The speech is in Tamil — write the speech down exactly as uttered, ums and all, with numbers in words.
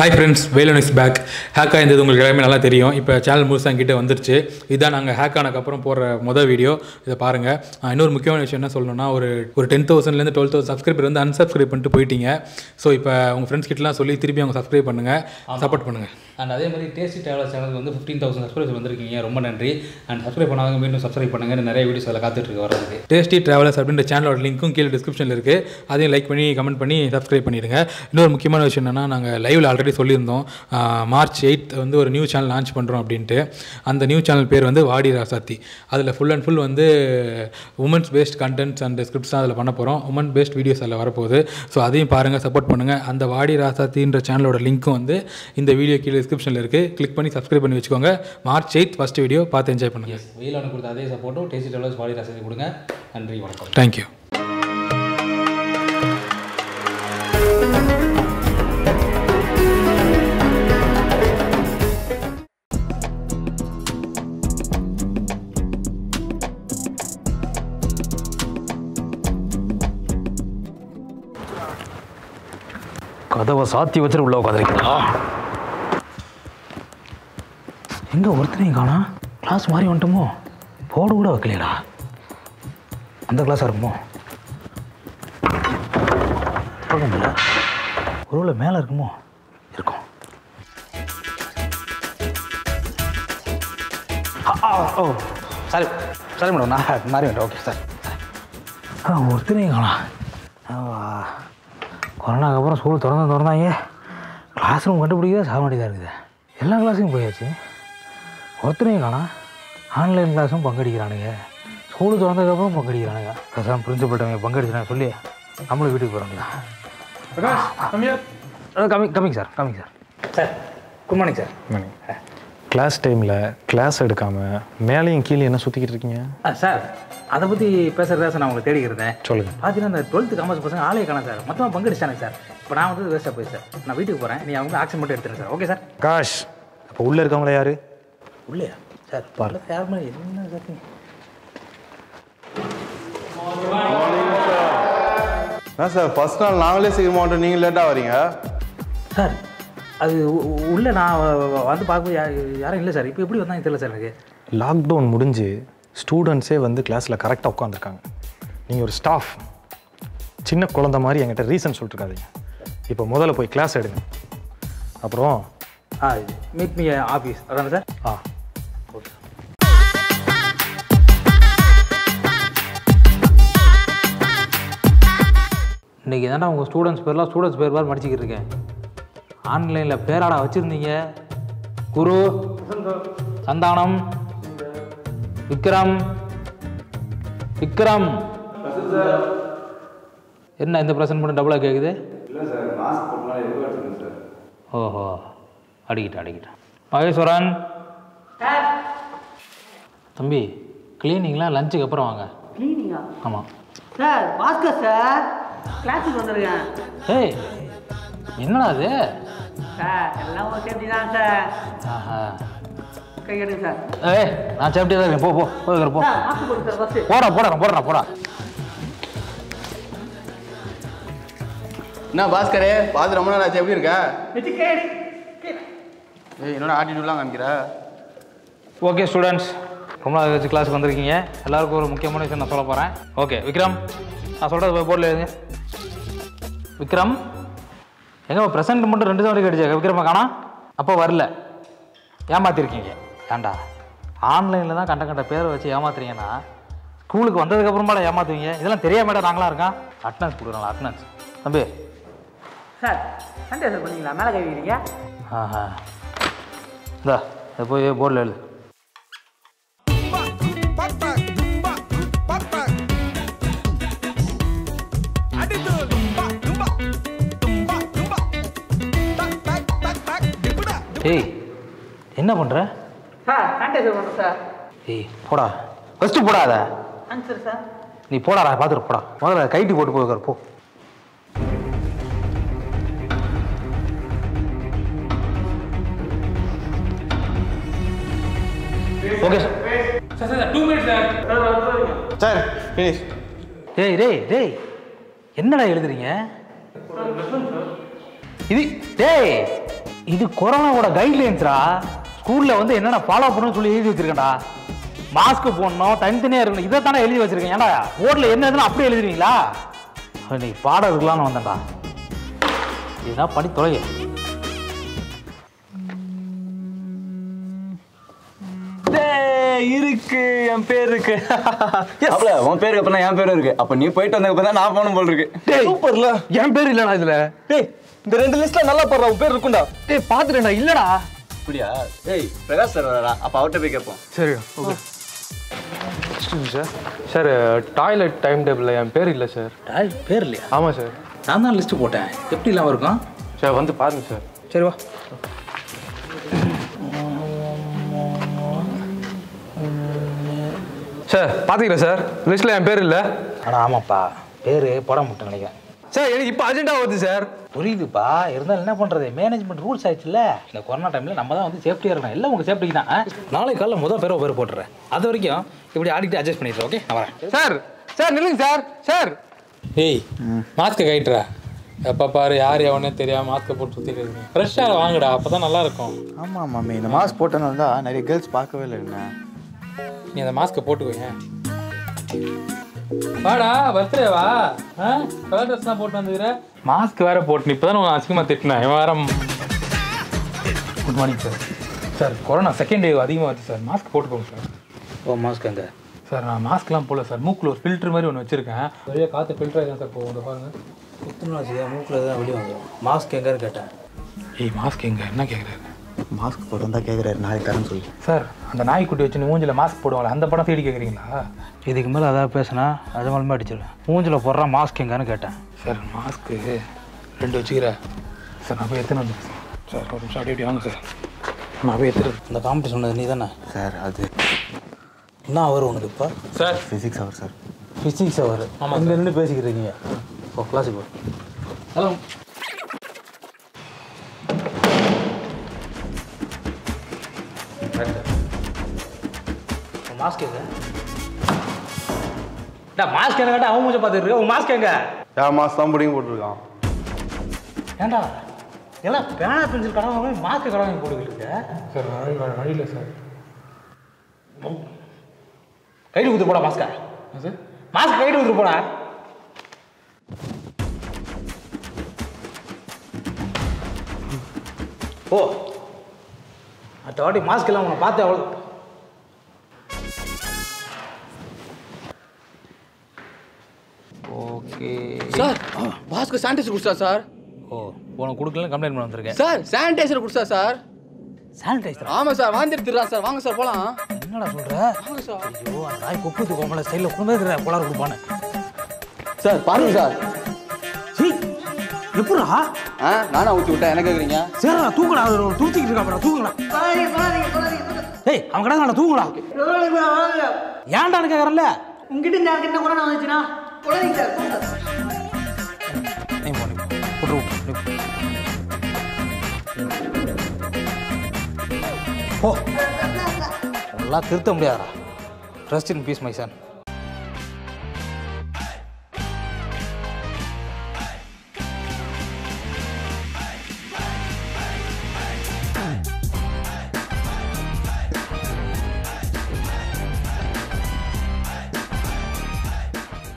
High friends Velan is back हैक उम्मीद ना चेनल मुझसा वंदे इतना हैक मोदी वीडियो पारें इन मुख्य विषयों और टेन थौसंडल ट्वेल्व थौस सब्सक्राइबर वो अनसब्सक्राइब पड़े पेटिंग सो इन फ्रेंड्स किटा सोल्ली तिरपी सब्सक्राइब पड़ूंग सपोर्ट पड़ूंग अंड अदे मारे टेस्टी ट्रैवलर्स चैनल वो फिफ्टीन थाउजेंड सब्सक्राइबर्स वंदिरुक्कींगा रोम्ब नंरी अंड सब्सक्राइब पण्णादवंगा मीண்டும் सब्सक्राइब पण्णुंगा नैया वीडियोस अदला कात्तिट्टु इरुक्कु वरदुक्कु टेस्टी ट्रैवलर्स अप्पडिன்ற சேனலோட லிங்க்கும் கீழ டிஸ்கிரிப்ஷன்ல இருக்கு அதையும் லைக் பண்ணி கமெண்ட் பண்ணி சப்ஸ்கிரைப் பண்ணிடுங்க இன்னொரு முக்கியமான விஷயம் என்னன்னா நாங்க லைவ்ல ஆல்ரெடி சொல்லிருந்தோம் மார்ச் எய்த் வந்து ஒரு நியூ சேனல் லான்ச் பண்றோம் அப்படினு அந்த நியூ சேனல் பேர் வந்து வாடி ராசாத்தி அதுல ஃபுல் அண்ட் ஃபுல் வந்து women's based contents and scripts அதல பண்ண போறோம் வுமன் பேஸ்ட் வீடியோஸ் அதல வர போகுது சோ அதையும் பாருங்க சப்போர்ட் பண்ணுங்க அந்த வாடி ராசாத்தின்ற சேனலோட லிங்க்கும் வந்து இந்த வீடியோ கீழ डिस्क्रिप्शन இருக்கு கிளிக் பண்ணி சப்ஸ்கிரைப் பண்ணி வெச்சுக்கோங்க மார்ச் எய்த் ஃபர்ஸ்ட் வீடியோ பார்த்து என்ஜாய் பண்ணுங்க வீலான கொடுத்த அதே சப்போர்ட் டேஸ்டி டிராவலர்ஸ் வாடி ராசாத்தி கொடுங்க நன்றி வணக்கம் थैंक यू கதவை சாத்தி வச்சிட்டு உள்ள உட்கார்ந்திருக்கா எங்கே ஒருத்தனையும் காணா கிளாஸ் மாறி வந்துட்டோமோ போர்டு கூட வைக்கலையா அந்த கிளாஸாக இருக்குமோ போகல ஒருவேளை மேலே இருக்குமோ இருக்கும் ஓ சரி சரி மேடம் நான் மாறி வந்துட்டேன் ஓகே சார் ஆ ஒருத்தனையும் காணா கொரோனாக்கு அப்புறம் ஸ்கூல் திறந்து திறந்தாங்க கிளாஸ் ரூம் கண்டுபிடிக்கவே சாக வேண்டியதாக இருக்குது எல்லா கிளாஸுக்கும் போயாச்சு ஒருத்தனையும் காணா ஆன்லைன் கிளாஸும் பங்கடிக்கிறானுங்க ஸ்கூலு திறந்ததுக்கப்புறம் பங்கடிக்கிறானுங்க பேசாமல் பிரின்சிபல்கிட்ட பங்கடிக்கிறாங்க சொல்லி நம்மளும் வீட்டுக்கு போகிறாங்களா கம்மி coming sir coming sir sir good morning sir good morning class டைமில் கிளாஸ் எடுக்காமல் மேலேயும் கீழே என்ன சுற்றிக்கிட்டு இருக்கீங்க ஆ சார் அதை பற்றி பேசுகிறதா சார் நான் உங்களை தேடிக்கிறேன் சொல்லுங்கள் பார்த்தீங்கன்னா இந்த டுவெல்த்து காமர்ஸ் பசங்க ஆலையை காணோம் சார் மொத்தமாக பங்கடிச்சானுங்க சார் இப்போ நான் வந்து வேஸ்ட்டாக போய் சார் நான் வீட்டுக்கு போகிறேன் நீ அவங்க ஆக்ஷன் மட்டும் எடுத்துகிறேன் சார் ஓகே சார் காஷ் அப்போ உள்ளே இருக்கவங்களா யார் உள்ளயா சார் பாருங்க யார் மாதிரி என்ன சார் நான் சார் ஃபர்ஸ்ட் நாள் நாங்களே சீக்கிரமா வந்து நீங்க லேட்டா வரீங்க சார் அது உள்ள நான் வந்து பாக்க யாரும் இல்ல சார் இப்போ எப்படி வந்தாங்க தெரியல சார் எனக்கு லாக் டவுன் முடிஞ்சு ஸ்டூடண்ட்ஸே வந்து கிளாஸ்ல கரெக்ட்டா உட்கார்ந்திருக்காங்க நீங்க ஒரு ஸ்டாஃப் சின்ன குழந்தை மாதிரி என்கிட்ட ரீசன் சொல்லிட்டு இருக்காதீங்க இப்போ முதல்ல போய் கிளாஸ் எடுங்க அப்புறம் ஆ மீட் மீ ஆபீஸ் அதானே சார் ஆ ஓகே இன்னைக்கு தான உங்க ஸ்டூடண்ட்ஸ் பேர்லாம் ஸ்டூடண்ட்ஸ் பேர் மாதிரி மடிச்சிட்டு இருக்கேன் ஆன்லைன்ல பேராடா வச்சிருந்தீங்க குரு சந்தானம் விக்ரம் விக்ரம் என்ன இந்த பிரசன்ட் பண்ண டபுளா கேக்குது இல்ல சார் மாஸ்க் போட்டுனால எதுவா இருக்கு சார் ஓஹோ அடிக்கிட்ட அடிக்கிட்ட மகேஸ்வரன் சார் தம்பி கிளீனிங்லாம் லஞ்சுக்கு அப்புறம் வாங்க கிளீனிங்கா ஆமா சார் பாஸ்கர் சார் கிளாஸ்க்கு வந்திருக்கேன் ஏய் என்னடா அது சார் எல்லாம் சேஃப்டி தான் சார் ஆஹா கையெடு சார் ஏய் நான் சேஃப்டி தான் இருக்கேன் போ போ போய்க்கற போ சார் மாஸ்க் போடு சார் பஸ் போடா போடா போடா போடா நான் பாஸ்கரே பாஸ் ரொம்ப நாளா சேஃப்டி இருக்க வெச்சு கேடி ஏய் என்னடா ஆட்டிட்யூட்லாம் காமிக்கிற ஓகே ஸ்டூடண்ட்ஸ் ரொம்ப நாளா கழிச்சு கிளாஸ்க்கு வந்திருக்கீங்க எல்லாருக்கும் ஒரு முக்கியமான விஷயம் நான் சொல்ல போறேன் ஓகே விக்ரம் நான் சொல்கிறது போர்டில் எழுதுங்க விக்ரம் எங்கே ப்ரெசென்ட் மட்டும் ரெண்டு தான் வரைக்கும் அடிச்சாங்க விக்ரமா காணா அப்போ வரல ஏமாற்றிருக்கீங்க ஏண்டா ஆன்லைனில் தான் கண்ட கண்ட பேரை வச்சு ஏமாத்துறீங்கன்னா ஸ்கூலுக்கு வந்ததுக்கப்புறமால ஏமாற்றுவீங்க இதெல்லாம் தெரியாமடா நாங்களாம் இருக்கோம் அட்டனன்ஸ் கொடுக்குறோம்ல அட்டனன்ஸ் தம்பி சார் சண்டே சார் பண்ணிங்களா மேலே கேட்குறீங்க ஆஹா இதா இதை போய் போர்டில் எழுது ஏய் என்ன பண்ற சார் சாண்டேஜ் பண்ற சார் ஏய் போடா ஃபர்ஸ்ட் போடாத ஆன்சர் சார் நீ போடாடா பாத்துட்டு போடா முதல்ல கைட்டி போட்டு போய்க்கற போ okay sir sir sir two minutes sir sir finish டேய் டேய் டேய் என்னடா எழுதுறீங்க இது டேய் இது கொரோனாவோட கைட்லைன்ஸ்ரா. ஸ்கூல்ல வந்து என்னென்ன ஃபாலோ பண்ணணும்னு சொல்லி எழுதி வச்சிருக்கேன்டா. மாஸ்க் போடணும், தனித்தனியாக இருக்கணும், இதை தானே எழுதி வச்சிருக்கேன். ஏன்டா போர்டில் என்ன எழுதுனா அப்படியே எழுதுவீங்களா? இன்னைக்கு பாடம் இருக்கலாம்னு வந்தேன்டா. இதுதான் படி தொலைய. இருக்கு என் பேர் இருக்கு. அப்பல உன் பேருக்கு அப்புறம் என் பேரும் இருக்கு. அப்ப நீ போயிட்டு வந்ததுக்கு அப்புறம் நான் போனும் போல் இருக்கு. டேய் சூப்பர்ல. என் பேர் இல்லடா இதுல. டேய் இந்த ரெண்டு லிஸ்ட்ல நல்லா படுற உன் பேர் இருக்குடா. டேய் பாத்துறடா இல்லடா. அப்படியே டேய் பிரகாஷ் சார் வரடா. அப்ப அவட்ட போய் கேப்போம். சரி okay. Excuse sir. Sir toilet time டேபிள்ல என் பேர் இல்ல சார். டாய்லெட் பேர் இல்ல. ஆமா சார். நான் தான் லிஸ்ட் போட்டேன். எப்படி எல்லாம் இருக்கும்? சார் வந்து பாருங்க சார். சரி வா. சார் பார்த்துக்கிறா சார் லிஸ்ட்டில் என் பேர் இல்லை. ஆனால் ஆமாப்பா பேர் போட மாட்டேன் நினைக்கிறேன். சார் எனக்கு இப்போ அர்ஜென்ட்டாக வருது சார். புரியுதுப்பா, இருந்தாலும் என்ன பண்ணுறது, மேனேஜ்மெண்ட் ரூல்ஸ் ஆயிடுச்சுல்ல. இந்த கொரோனா டைமில் நம்ம தான் வந்து சேஃப்டியாக இருக்கணும். இல்லை உங்கள் சேஃப்டிக்கு தான். நாளைக்கு காலையில் முதல் பேரை பேர் போட்டுறேன். அது வரைக்கும் இப்படி ஆடிக்கிட்டு அட்ஜஸ்ட் பண்ணிடுறேன். ஓகே நான் வரேன். சார் சார் நில்லுங்க சார். சார் ஏய் மாஸ்க்கை கைட்டுறா. எப்போ பாரு யார் எவனே தெரியாமல் மாஸ்க்கை போட்டு சுற்றிட்டு ஃப்ரெஷ்ஷாக வாங்குடா. அப்போ தான் நல்லா இருக்கும். ஆமாம் மாமி, இந்த மாஸ்க் போட்டனால தான் நிறைய கேர்ள்ஸ் பார்க்கவே இல்லை. என்ன நீ அந்த மாஸ்க்கை போட்டுக்கோங்க. வாடா பர்த்டே வா. ஆ கலர் ட்ரெஸ் தான் போட்டு வந்துக்கிறேன். மாஸ்க் வேறு போட்டு இப்போ தான் அசிங்கமாக திட்டினேன். இவன் வேற. Good morning sir. Sir corona second day அதிகமாக வருது சார். மாஸ்க் போட்டுக்கோங்க சார். ஓ மாஸ்க் எங்கே சார்? நான் மாஸ்க்லாம் போடல சார். மூக்கில் ஒரு ஃபில்ட்ரு மாதிரி ஒன்று வச்சுருக்கேன். வெளியே காற்று ஃபில்ட்ரு ஆகிதான் சார் போகும். பாருங்கள் குத்துனாச்சு மூக்கில் தான் வெளியே வந்துடும். மாஸ்க் எங்கேன்னு கேட்டேன். ஏய் மாஸ்க் எங்கே என்ன கேட்குறாரு? மாஸ்க் போட்டு தான் கேட்குறாரு. நாளைக்கு தரேன்னு சொல்லி சார். அந்த நாய்க்குட்டி வச்சு மூஞ்சில் மாஸ்க் போடுவாங்களே அந்த படம் தேடி கேட்குறீங்களா? இதுக்கு மேலே அதாவது பேசுனா அது மூலமாக அடிச்சிடுவேன். மூஞ்சில் போடுற மாஸ்க் எங்கன்னு கேட்டேன் சார். மாஸ்க்கு ரெண்டு வச்சுக்கிறேன் சார். நான் போய் எத்தனை வந்துடுறேன் சார். ஒரு நிமிஷம் அப்படி எப்படி வாங்க சார். நான் போய் எடுத்துகிறேன். இந்த காம்படிஷன் நீ தானே சார்? அது என்ன அவர் உனக்கு இப்போ சார்? ஃபிசிக்ஸ் அவர் சார். ஃபிசிக்ஸ் அவர். ஆமாம் அங்கே நின்று பேசிக்கிறீங்க. ஓ கிளாஸுக்கு ஹலோ. மாஸ்க் எங்க? டா மாஸ்க் எங்க? அவன் மூஞ்ச பாத்துட்டு இருக்க. உன் மாஸ்க் எங்க? யா மாஸ்க் தான் புடிங்க போட்டுருக்கான். ஏண்டா எல்லாம் பேனா பென்சில் கடவங்க மாஸ்க் கடவங்க போட்டுக்கிட்டு இருக்க சார். வழி இல்லை சார். கைடு ஊத்து போடா மாஸ்கா. சார் மாஸ்க் கைடு ஊத்து போடா. ஓ அடுத்த வாட்டி மாஸ்க் எல்லாம் உன்னை பார்த்து அவ்வளோ. Okay sir. மாஸ்க்கு சானிடைசர் கொடுத்தா சார்? ஓ உனக்கு கொடுக்கலன்னு கம்ப்ளைண்ட் பண்ண வந்திருக்கேன் சார். சானிடைசர் கொடுத்தா சார்? சானிடைசர் ஆமாம் சார். வாந்திடுறா சார். வாங்க சார் போகலாம். என்னடா சொல்கிற? வாங்க சார். ஐயோ அந்த நாய் கொப்புது கோம்பளை ஸ்டைலில் கொண்டு வந்துடுறேன். போலார் கொடுப்பானே சார். பாருங்க சார். சரி எப்படா? ஆ நானா ஊற்றி விட்டேன் என்ன கேட்குறீங்க சார்? நான் தூங்கடா. தூத்திக்கிட்டு இருக்கா அப்புறம் தூங்கலாம். ஏய் அவன் கிடக்கு நான் தூங்கடா. ஏன்டான்னு கேட்குறேன்ல உங்ககிட்ட நான் கிட்ட கொரோனா வந்துச்சுன்னா திருத்த முடியாதா? Rest in peace my Sun.